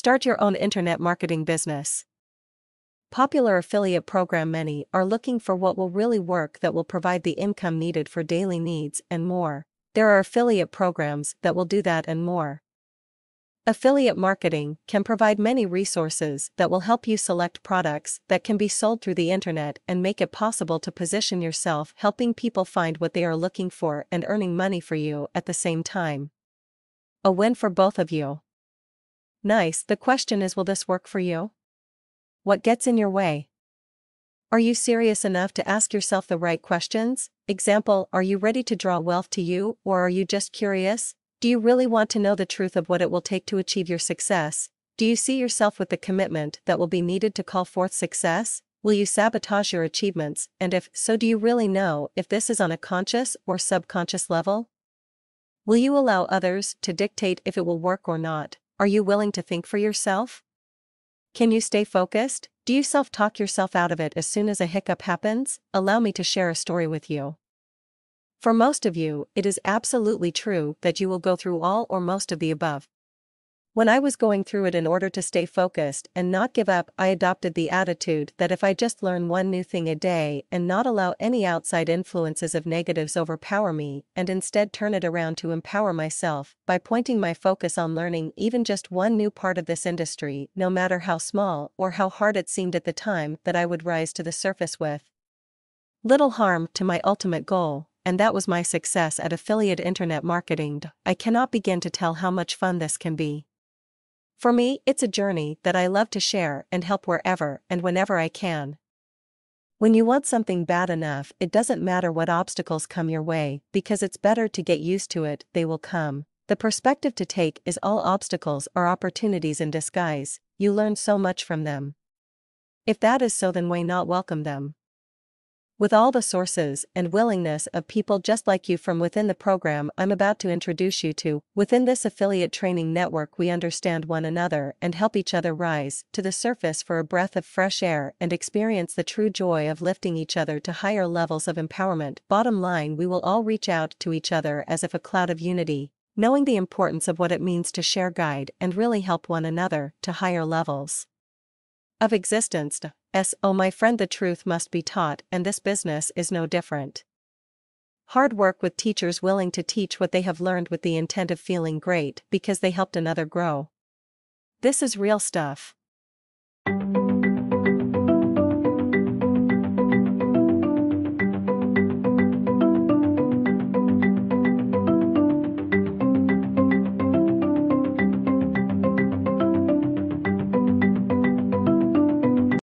Start your own internet marketing business. Popular affiliate program. Many are looking for what will really work, that will provide the income needed for daily needs and more. There are affiliate programs that will do that and more. Affiliate marketing can provide many resources that will help you select products that can be sold through the internet and make it possible to position yourself, helping people find what they are looking for and earning money for you at the same time. A win for both of you. Nice. The question is, will this work for you? What gets in your way? Are you serious enough to ask yourself the right questions? Example, are you ready to draw wealth to you, or are you just curious? Do you really want to know the truth of what it will take to achieve your success? Do you see yourself with the commitment that will be needed to call forth success? Will you sabotage your achievements, and if so, do you really know if this is on a conscious or subconscious level? Will you allow others to dictate if it will work or not? Are you willing to think for yourself? Can you stay focused? Do you self-talk yourself out of it as soon as a hiccup happens? Allow me to share a story with you. For most of you, it is absolutely true that you will go through all or most of the above. When I was going through it, in order to stay focused and not give up, I adopted the attitude that if I just learn one new thing a day and not allow any outside influences of negatives overpower me, and instead turn it around to empower myself by pointing my focus on learning even just one new part of this industry, no matter how small or how hard it seemed at the time, that I would rise to the surface with little harm to my ultimate goal. And that was my success at affiliate internet marketing. I cannot begin to tell how much fun this can be. For me, it's a journey that I love to share and help wherever and whenever I can. When you want something bad enough, it doesn't matter what obstacles come your way, because it's better to get used to it, they will come. The perspective to take is all obstacles are opportunities in disguise, you learn so much from them. If that is so, then why not welcome them? With all the sources and willingness of people just like you from within the program I'm about to introduce you to, within this affiliate training network we understand one another and help each other rise to the surface for a breath of fresh air and experience the true joy of lifting each other to higher levels of empowerment. Bottom line, we will all reach out to each other as if a cloud of unity, knowing the importance of what it means to share, guide, and really help one another to higher levels of existence. Oh my friend, the truth must be taught, and this business is no different. Hard work with teachers willing to teach what they have learned with the intent of feeling great because they helped another grow. This is real stuff.